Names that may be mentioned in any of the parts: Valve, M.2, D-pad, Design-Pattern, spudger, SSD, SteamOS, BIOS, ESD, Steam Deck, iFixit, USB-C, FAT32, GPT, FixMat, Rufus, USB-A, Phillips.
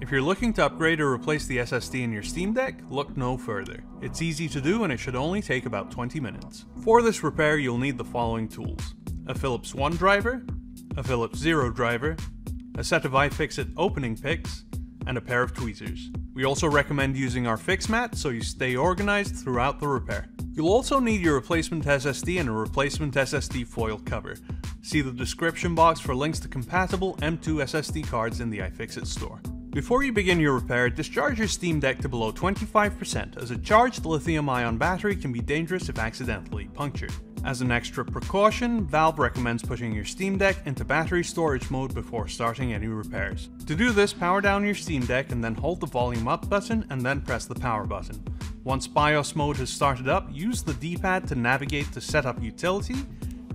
If you're looking to upgrade or replace the SSD in your Steam Deck, look no further. It's easy to do and it should only take about 20 minutes. For this repair, you'll need the following tools: a Phillips 1 driver, a Phillips 0 driver, a set of iFixit opening picks, and a pair of tweezers. We also recommend using our FixMat so you stay organized throughout the repair. You'll also need your replacement SSD and a replacement SSD foil cover. See the description box for links to compatible M.2 SSD cards in the iFixit store. Before you begin your repair, discharge your Steam Deck to below 25%, as a charged lithium-ion battery can be dangerous if accidentally punctured. As an extra precaution, Valve recommends pushing your Steam Deck into battery storage mode before starting any repairs. To do this, power down your Steam Deck and then hold the volume up button and then press the power button. Once BIOS mode has started up, use the D-pad to navigate to Setup Utility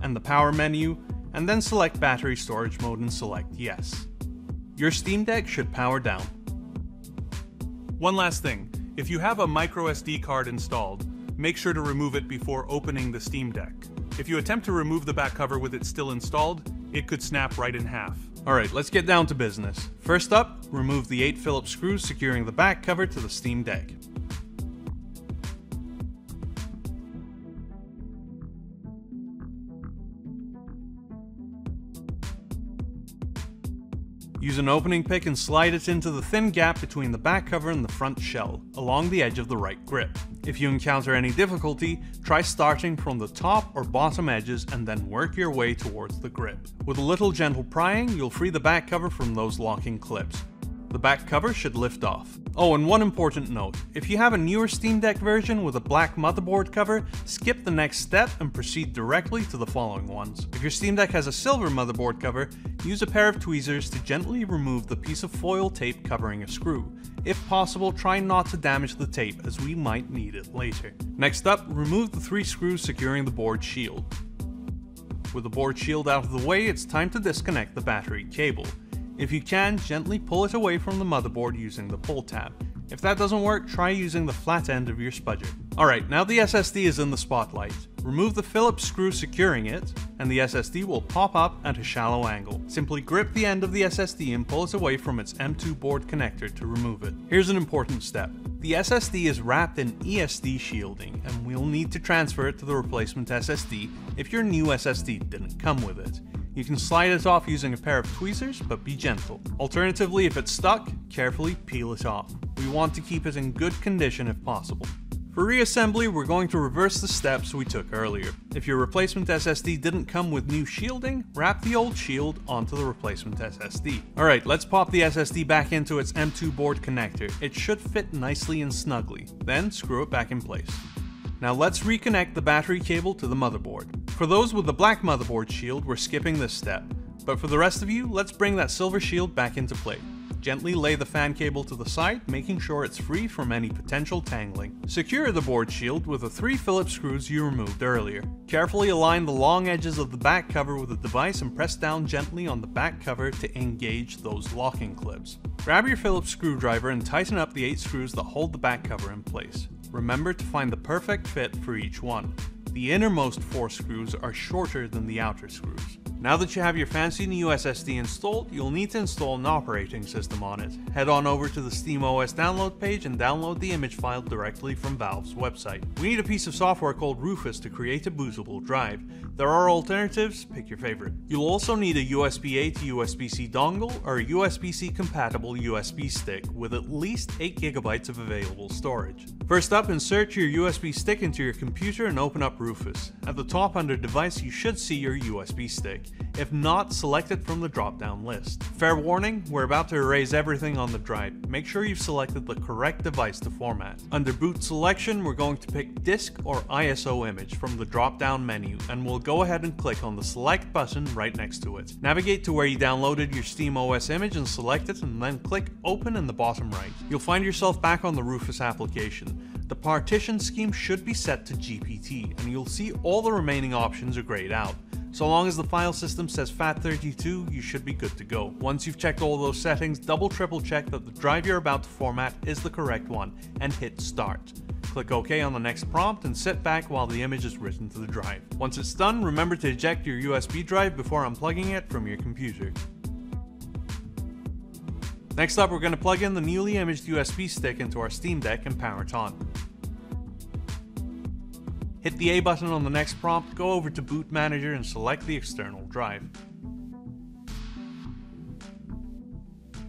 and the Power menu, and then select Battery Storage Mode and select Yes. Your Steam Deck should power down. One last thing, if you have a microSD card installed, make sure to remove it before opening the Steam Deck. If you attempt to remove the back cover with it still installed, it could snap right in half. Alright, let's get down to business. First up, remove the 8 Phillips screws securing the back cover to the Steam Deck. Use an opening pick and slide it into the thin gap between the back cover and the front shell, along the edge of the right grip. If you encounter any difficulty, try starting from the top or bottom edges and then work your way towards the grip. With a little gentle prying, you'll free the back cover from those locking clips. The back cover should lift off. Oh, and one important note, if you have a newer Steam Deck version with a black motherboard cover, skip the next step and proceed directly to the following ones. If your Steam Deck has a silver motherboard cover, use a pair of tweezers to gently remove the piece of foil tape covering a screw. If possible, try not to damage the tape as we might need it later. Next up, remove the 3 screws securing the board shield. With the board shield out of the way, it's time to disconnect the battery cable. If you can, gently pull it away from the motherboard using the pull tab. If that doesn't work, try using the flat end of your spudger. Alright, now the SSD is in the spotlight. Remove the Phillips screw securing it, and the SSD will pop up at a shallow angle. Simply grip the end of the SSD and pull it away from its M.2 board connector to remove it. Here's an important step. The SSD is wrapped in ESD shielding, and we'll need to transfer it to the replacement SSD if your new SSD didn't come with it. You can slide it off using a pair of tweezers, but be gentle. Alternatively, if it's stuck, carefully peel it off. We want to keep it in good condition if possible. For reassembly, we're going to reverse the steps we took earlier. If your replacement SSD didn't come with new shielding, wrap the old shield onto the replacement SSD. Alright, let's pop the SSD back into its M.2 board connector. It should fit nicely and snugly. Then screw it back in place. Now let's reconnect the battery cable to the motherboard. For those with the black motherboard shield, we're skipping this step. But for the rest of you, let's bring that silver shield back into play. Gently lay the fan cable to the side, making sure it's free from any potential tangling. Secure the board shield with the 3 Phillips screws you removed earlier. Carefully align the long edges of the back cover with the device and press down gently on the back cover to engage those locking clips. Grab your Phillips screwdriver and tighten up the 8 screws that hold the back cover in place. Remember to find the perfect fit for each one. The innermost 4 screws are shorter than the outer screws. Now that you have your fancy new SSD installed, you'll need to install an operating system on it. Head on over to the SteamOS download page and download the image file directly from Valve's website. We need a piece of software called Rufus to create a bootable drive. There are alternatives, pick your favorite. You'll also need a USB-A to USB-C dongle or a USB-C compatible USB stick with at least 8 GB of available storage. First up, insert your USB stick into your computer and open up Rufus. At the top under Device, you should see your USB stick. If not, select it from the drop-down list. Fair warning, we're about to erase everything on the drive. Make sure you've selected the correct device to format. Under boot selection, we're going to pick disk or ISO image from the drop-down menu, and we'll go ahead and click on the select button right next to it. Navigate to where you downloaded your SteamOS image and select it, and then click open in the bottom right. You'll find yourself back on the Rufus application. The partition scheme should be set to GPT, and you'll see all the remaining options are grayed out. So long as the file system says FAT32, you should be good to go. Once you've checked all those settings, double-triple check that the drive you're about to format is the correct one, and hit start. Click OK on the next prompt and sit back while the image is written to the drive. Once it's done, remember to eject your USB drive before unplugging it from your computer. Next up, we're going to plug in the newly imaged USB stick into our Steam Deck and power it on. Hit the A button on the next prompt, go over to Boot Manager and select the external drive.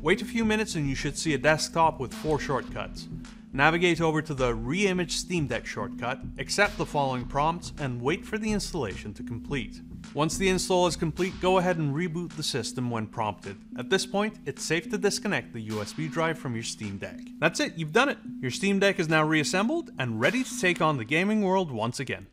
Wait a few minutes and you should see a desktop with 4 shortcuts. Navigate over to the Reimage Steam Deck shortcut, accept the following prompts, and wait for the installation to complete. Once the install is complete, go ahead and reboot the system when prompted. At this point, it's safe to disconnect the USB drive from your Steam Deck. That's it, you've done it! Your Steam Deck is now reassembled and ready to take on the gaming world once again.